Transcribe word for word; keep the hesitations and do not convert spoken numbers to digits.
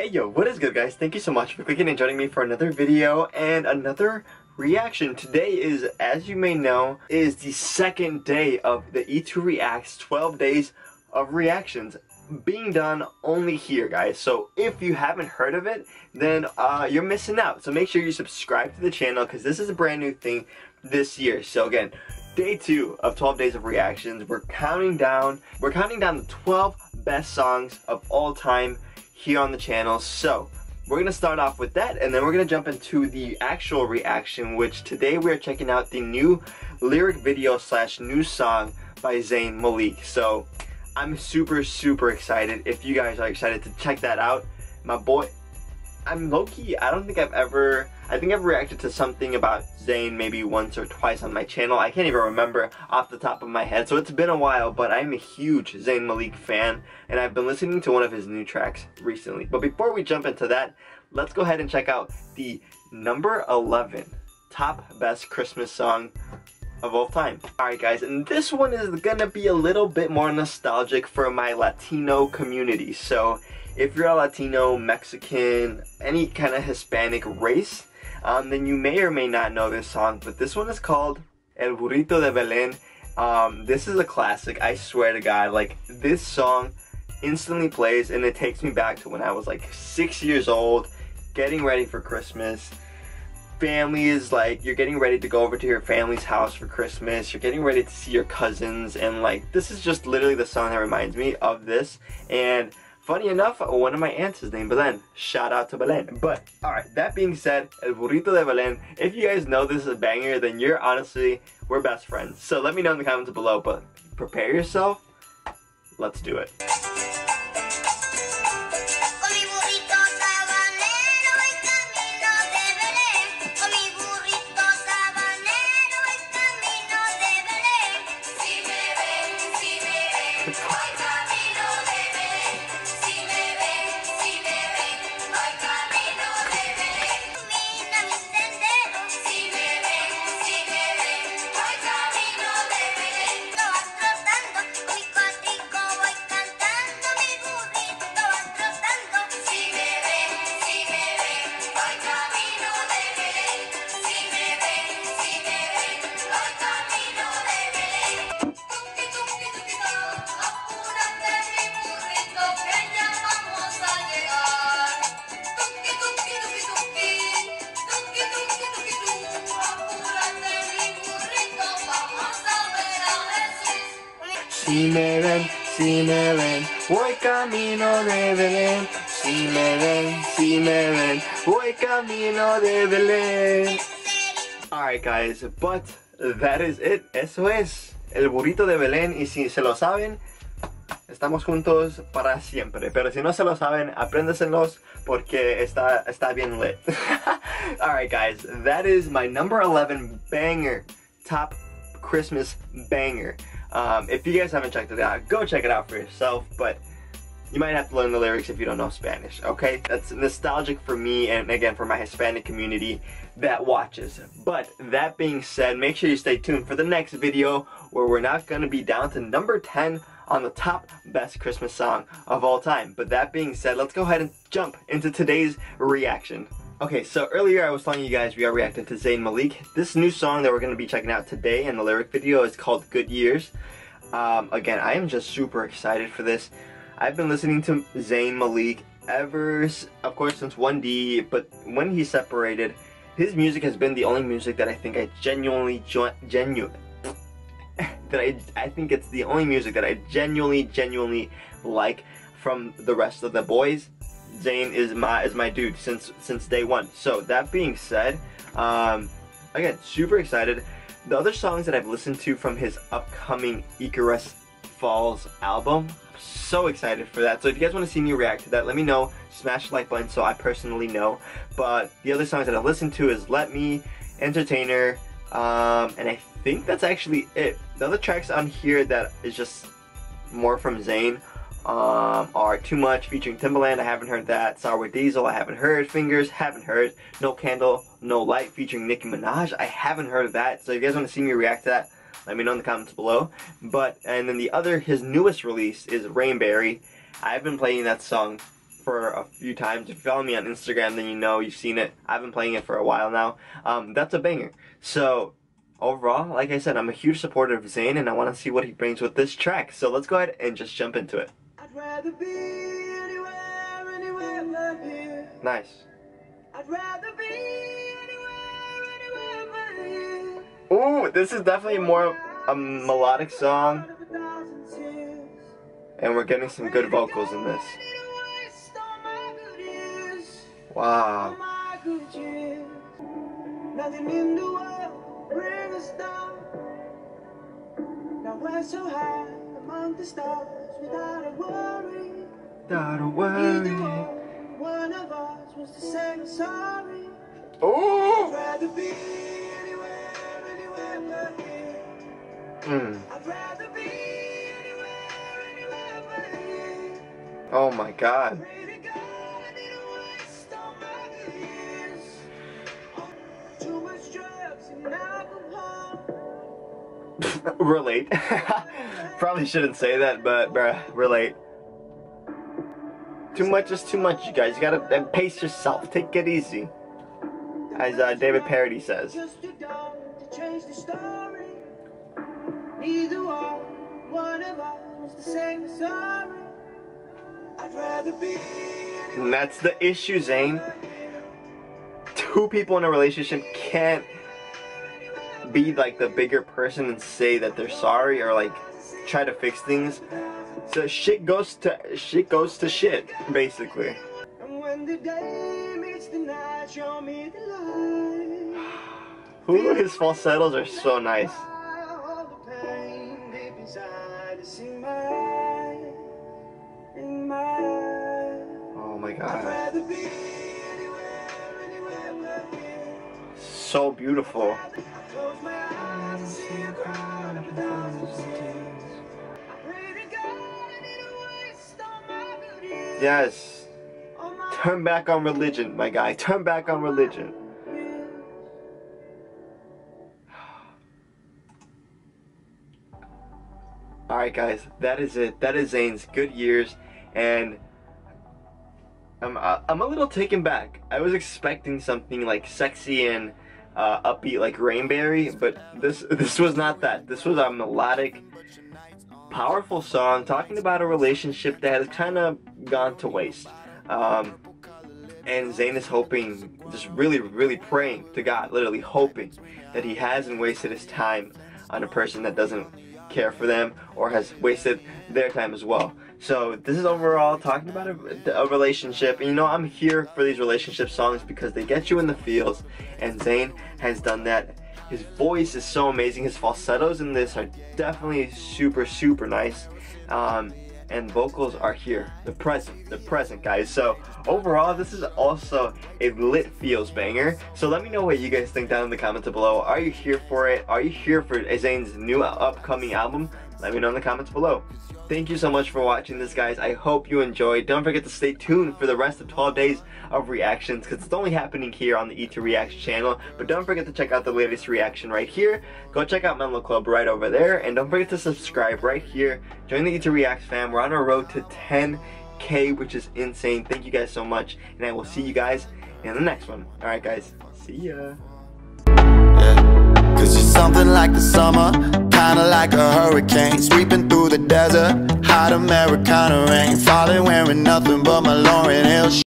Hey yo, what is good guys? Thank you so much for clicking and joining me for another video and another reaction. Today is, as you may know, is the second day of the E two Reacts twelve days of reactions being done only here guys. So if you haven't heard of it, then uh, you're missing out. So make sure you subscribe to the channel because this is a brand new thing this year. So again, day two of twelve days of reactions. We're counting down, we're counting down the twelve best songs of all time here on the channel. So we're gonna start off with that and then we're gonna jump into the actual reaction, which today we are checking out the new lyric video slash new song by Zayn Malik. So I'm super super excited. If you guys are excited to check that out, my boy, I'm low-key, I don't think I've ever I think I've reacted to something about Zayn maybe once or twice on my channel. I can't even remember off the top of my head, so it's been a while, but I'm a huge Zayn Malik fan and I've been listening to one of his new tracks recently. But before we jump into that, let's go ahead and check out the number eleven top best Christmas song of all time. Alright guys, and this one is gonna be a little bit more nostalgic for my Latino community. So if you're a Latino, Mexican, any kind of Hispanic race, um, then you may or may not know this song, but this one is called El Burrito de Belén. Um, this is a classic, I swear to God. Like, this song instantly plays and it takes me back to when I was like six years old, getting ready for Christmas. Family is like, you're getting ready to go over to your family's house for Christmas, you're getting ready to see your cousins, and like, this is just literally the song that reminds me of this. And funny enough, one of my aunts is named Belen. Shout out to Belen. But alright, that being said, El Burrito de Belén, if you guys know this is a banger, then you're honestly, we're best friends. So let me know in the comments below, but prepare yourself, let's do it. Si me ven, si me ven, voy camino de Belén. Si me ven, si me ven, voy camino de Belén. Alright guys, but that is it. Eso es El Burrito de Belén. Y si se lo saben, estamos juntos para siempre. Pero si no se lo saben, apréndeselos porque está, está bien lit. Alright guys, that is my number eleven banger, top Christmas banger. Um, if you guys haven't checked it out, go check it out for yourself, but you might have to learn the lyrics if you don't know Spanish, okay? That's nostalgic for me and again for my Hispanic community that watches. But that being said, make sure you stay tuned for the next video where we're not going to be down to number ten on the top best Christmas song of all time. But that being said, let's go ahead and jump into today's reaction. Okay, so earlier I was telling you guys we are reacting to Zayn Malik. This new song that we're going to be checking out today and the lyric video is called Good Years. Um, again, I am just super excited for this. I've been listening to Zayn Malik ever, of course, since one D, but when he separated, his music has been the only music that I think I genuinely, genuine, that I, I think it's the only music that I genuinely, genuinely like from the rest of the boys. Zayn is my is my dude since since day one. So that being said, um, again, super excited. The other songs that I've listened to from his upcoming Icarus Falls album, I'm so excited for that. So if you guys want to see me react to that, let me know. Smash the like button so I personally know. But the other songs that I've listened to is Let Me, Entertainer, um, and I think that's actually it. The other tracks on here that is just more from Zayn Um, are Too Much featuring Timbaland, I haven't heard that. Sour Diesel, I haven't heard. Fingers, haven't heard. No Candle, No Light featuring Nicki Minaj, I haven't heard of that. So if you guys want to see me react to that, let me know in the comments below. But, and then the other, his newest release is Rainberry. I've been playing that song for a few times. If you follow me on Instagram, then you know you've seen it. I've been playing it for a while now. Um, that's a banger. So overall, like I said, I'm a huge supporter of Zayn, and I want to see what he brings with this track. So let's go ahead and just jump into it. I'd rather be anywhere, anywhere but here. Nice. I'd rather be anywhere, anywhere but here. Ooh, this is definitely more a melodic song, and we're getting some good vocals in this. Wow. Nothing in the world bring us down. Now we're so high among the stars without a worry. Without a worry. One of us was to say I'm sorry. Oh! I'd rather be anywhere, anywhere but here. Mm. I'd rather be anywhere, anywhere but here. Oh my God. Relate. Probably shouldn't say that, but bruh, relate. Too much is too much, you guys. You gotta pace yourself. Take it easy. As uh, David Parody says. And that's the issue, Zayn. Two people in a relationship can't be like the bigger person and say that they're sorry or like try to fix things. So shit goes to shit goes to shit, basically. And when the day meets the night, show me the light. Ooh, his falsettos are so nice. Oh my God. So beautiful. Yes. Turn back on religion, my guy. Turn back on religion. Alright, guys. That is it. That is Zayn's Good Years. And I'm, I'm a little taken back. I was expecting something like sexy and Uh, upbeat like Rainberry, but this this was not that. This was a melodic, powerful song talking about a relationship that has kind of gone to waste. Um, and Zayn is hoping, just really, really praying to God, literally hoping that he hasn't wasted his time on a person that doesn't care for them or has wasted their time as well. So this is overall talking about a, a relationship, and you know I'm here for these relationship songs because they get you in the feels, and Zayn has done that. His voice is so amazing. His falsettos in this are definitely super super nice, um, and vocals are here, the present, the present, guys. So overall, this is also a lit feels banger. So let me know what you guys think down in the comments below. Are you here for it? Are you here for Zayn's new upcoming album? Let me know in the comments below. Thank you so much for watching this, guys. I hope you enjoyed. Don't forget to stay tuned for the rest of twelve days of reactions, because it's only happening here on the E two Reacts channel. But don't forget to check out the latest reaction right here. Go check out Menlo Club right over there. And don't forget to subscribe right here. Join the E two Reacts fam. We're on our road to ten K, which is insane. Thank you guys so much. And I will see you guys in the next one. Alright, guys. See ya. Cause you're something like the summer, kinda like a hurricane, sweeping through the desert, hot Americana rain, falling wearing nothing but my Lauren Hill.